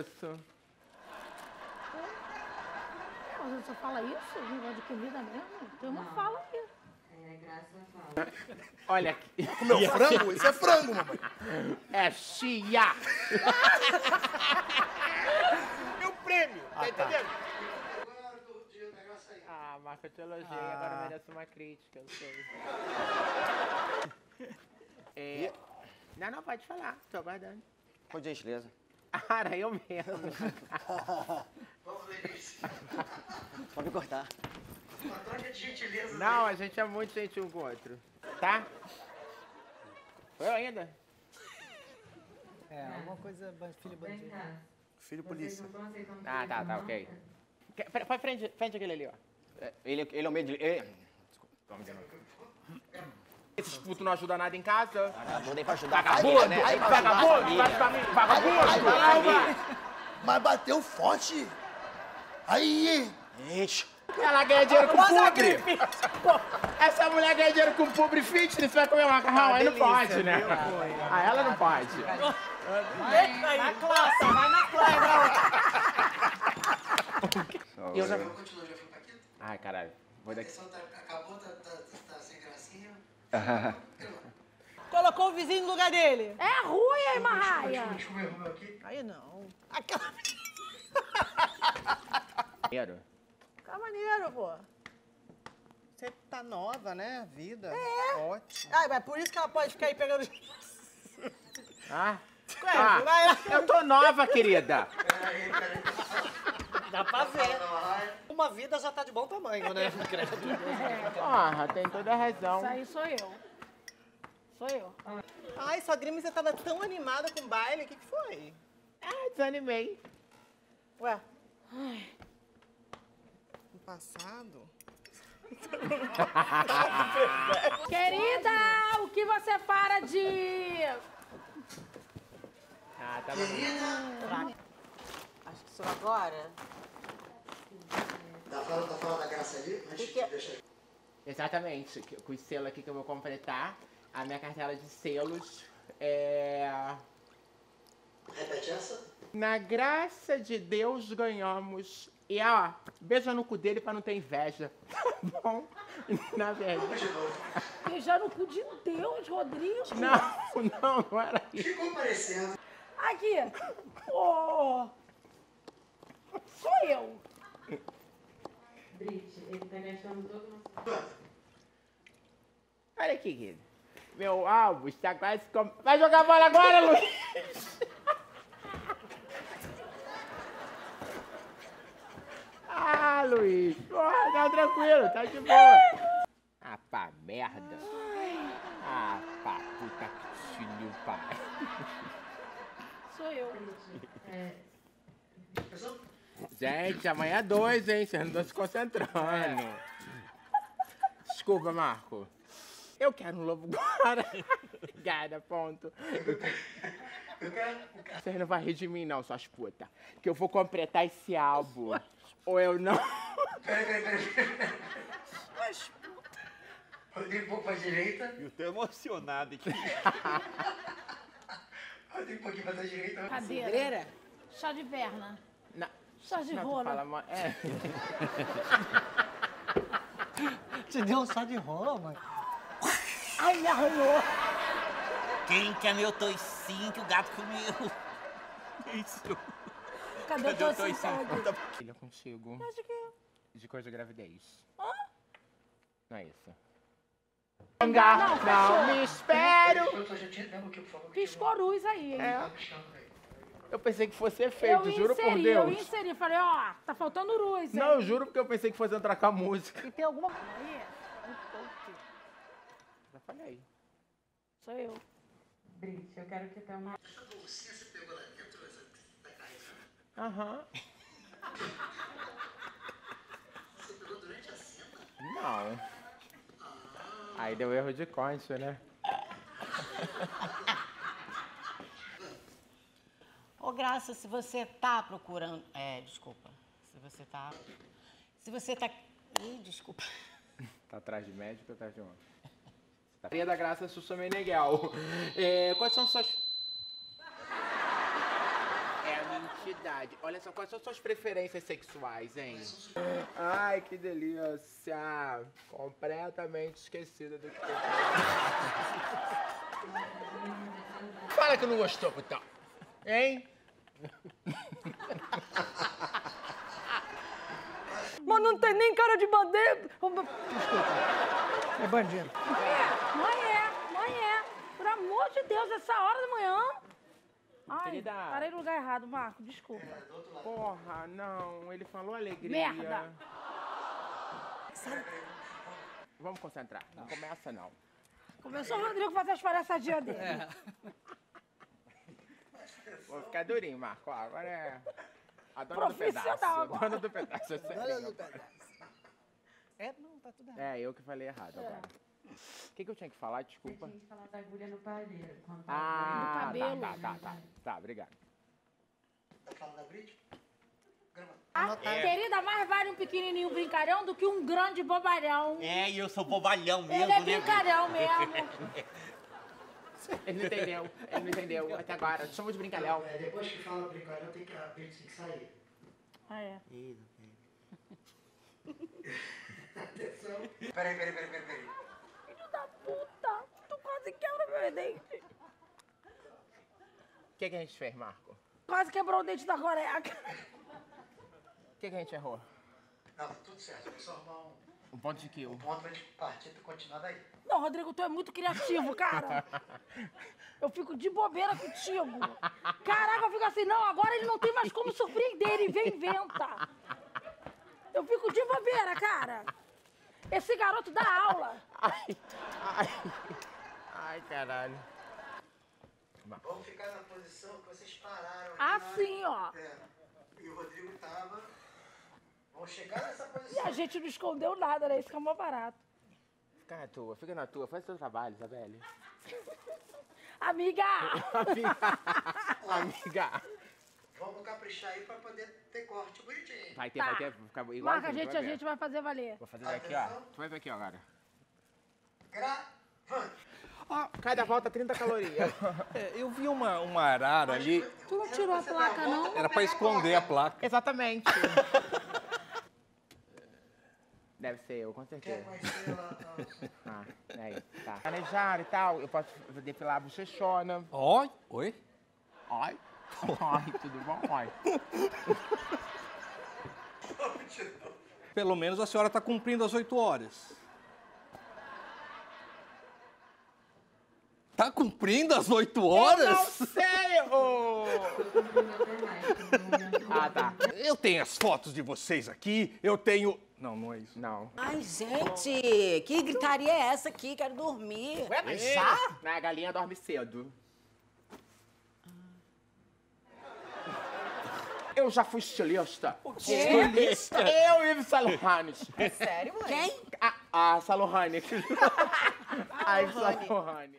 isso? Mas você só fala isso? Um negócio de comida mesmo? Então não fala isso. É, Graça fala. Olha aqui. Comeu frango? Isso é frango, mamãe. É chia. Meu prêmio, tá entendendo? Agora eu tô rodeando o negócio aí. Ah, Marco, eu te elogiei. Agora merece uma crítica. Eu sei. É... Não, não, pode falar. Tô aguardando. Com gentileza. Cara, eu mesmo. Vamos ver isso. Pode cortar. Uma troca de gentileza. Não, a gente é muito gentil um com o outro. Tá? Foi eu ainda? É, alguma coisa... Filho bandido. Filho polícia. Ah, tá, ok. Põe frente aquele ali, ó. Ele é o meio de... Desculpa, toma de novo. Esses putos não ajudam nada em casa. Vagabundo aí pra ajudar. Vagabundo! Vagabundo! Bate pra mim! Vagabundo! Mas bateu forte! Aí! Gente! Ela ganha dinheiro com pobre! Essa mulher ganha dinheiro com pobre fitness, vai comer macarrão? Aí não pode, né? Ah, ela não pode. Vai na classe, vai na classe! Eu já continuo, já fui pra aqui? Ai, caralho. Vou daqui. Acabou, tá sem gracinha. Colocou o vizinho no lugar dele. É ruim, aí, Marraia. Aí não. Aquela... Tá maneiro, pô. Você tá nova, né? Vida. É. Ótimo. Ah, mas por isso que ela pode ficar aí pegando... eu tô nova, querida. Dá pra ver. Uma vida já tá de bom tamanho, né? Porra, tem toda a razão. Isso aí sou eu. Sou eu. Ai, sogrinha, você tava tão animada com o baile. O que foi? Ah, desanimei. Ué? Ai. No passado? Querida, o que você para de... Ah, tá bom. Querida... Acho que sou agora. Tá falando da Graça ali? Deixa... Exatamente. Com o selo aqui que eu vou completar, a minha cartela de selos é... Repete essa? Na graça de Deus ganhamos. E ó, beija no cu dele pra não ter inveja. Tá bom? Na verdade. Beijar no cu de Deus, Rodrigo? Não era isso. Ficou parecendo. Aqui. Oh. Sou eu. Brit, ele tá me achando todo. Olha aqui, querido. Meu álbum está quase... Vai jogar bola agora, Luiz! Ah, Luiz. Porra, tá tranquilo, tá de boa. Ah, pá, merda. Ah, pá, puta que filho, pá. Sou eu. É. Gente, amanhã é 2, hein? Vocês não estão se concentrando. Desculpa, Marco. Eu quero um lobo guara. Obrigada, ponto. Vocês não vão rir de mim, não, suas putas. Que eu vou completar esse álbum. Ou eu não... Peraí. Suas putas. Rodrigo, pouco pra direita. Eu tô emocionado aqui. Rodrigo, um pouquinho pra direita. Cadeira. Chá de perna. Só de rolo. Fala, é. Te deu um só de rolo, mãe. Ai, me arranhou. Quem quer meu toicinho que o gato comeu? Isso. Cadê o toicinho? Ele é contigo. Eu acho que é. De coisa de gravidez. Hã? Não é isso. Não me espero. Piscou luz aí, hein? É. Eu pensei que fosse efeito, juro por Deus. Eu inseri, falei, ó, tá faltando luz, hein? Não, eu juro porque eu pensei que fosse entrar com a música. E tem alguma coisa aí? Já falei aí. Sou eu. Brit, eu quero que tenha uma... Essa bolsinha você pegou lá dentro, essa tá carregada. Aham. Você pegou durante a cena? Não. Aí deu erro de concha, né? Ô, Graça, se você tá procurando... Desculpa. Tá atrás de médico ou atrás de homem? Tá atrás da Graça Susana Meneghel. Quais são suas... É mentira. curiosidade. Olha só, quais são suas preferências sexuais, hein? Ai, que delícia! Completamente esquecida do que tem. Fala que não gostou, putão. Hein? Mas não tem nem cara de bandido. Desculpa. É bandido. Mãe é. Por amor de Deus, essa hora da manhã. Ai, querida. Parei no lugar errado, Marco, desculpa. Porra, não, ele falou alegria. Merda! Vamos concentrar, não começa não. Começou o Rodrigo fazer as palhaçadinhas dele. É. Vou ficar durinho, Marco, ó, agora é... A dona do pedaço, a dona do pedaço. É, não, tá tudo errado. É, eu que falei errado agora. O que eu tinha que falar? Desculpa. Eu tinha que falar da agulha no palheiro. Ah, agulha no cabelo. Tá, obrigado. Tá falando da Brit? Querida, mais vale um pequenininho brincalhão do que um grande bobalhão. É, e eu sou bobalhão mesmo, né? Ele é brincalhão mesmo. Ele não entendeu até agora. Chama de brincalhão. É, depois que fala brincalhão, tem que a Brit tem que sair. Ah, é? Ih, não tem. Atenção. Peraí. Filho da puta! Tu quase quebra meu dente. O que que a gente fez, Marco? Quase quebrou o dente da coreca. O que que a gente errou? Não, tudo certo. Foi só arrumar um ponto de quilo. Um ponto pra gente partir e continuar daí. Não, Rodrigo, tu é muito criativo, cara. Eu fico de bobeira contigo. Caraca, eu fico assim, não, agora ele não tem mais como surpreender. Ele vem e inventa. Eu fico de bobeira, cara. Esse garoto dá aula. Ai, caralho. Vamos ficar na posição que vocês pararam. Assim, ó. É. E o Rodrigo tava... Vamos chegar nessa posição. E a gente não escondeu nada, né? Isso que é mó barato. Fica na tua. Faz o seu trabalho, Isabelle. Amiga! Vamos caprichar aí pra poder ter corte bonitinho. Vai ter, ficar igual. Marca a gente vai fazer valer. Vou fazer daqui, ó. Tu vai ver aqui, ó, agora. Gravando. Ó, cada volta 30 calorias. Eu vi uma arara ali. Tu não tirou a placa, não? Era pra esconder a placa. Exatamente. Deve ser eu, com certeza. Ah, é isso, tá. Planejar e tal, eu posso depilar a bochechona. Oi, tudo bom? Pelo menos a senhora tá cumprindo as 8 horas. Tá cumprindo as 8 horas? Eu não sei! Ah, tá. Eu tenho as fotos de vocês aqui, eu tenho... Não é isso. Não. Ai, gente, que gritaria é essa aqui? Quero dormir. Ué, mas já? A galinha dorme cedo. Eu já fui estilista. O quê? Estilista? Eu, Yves Saint Laurent. É sério, mãe? Quem? A Saint Laurent. A Saint Laurent.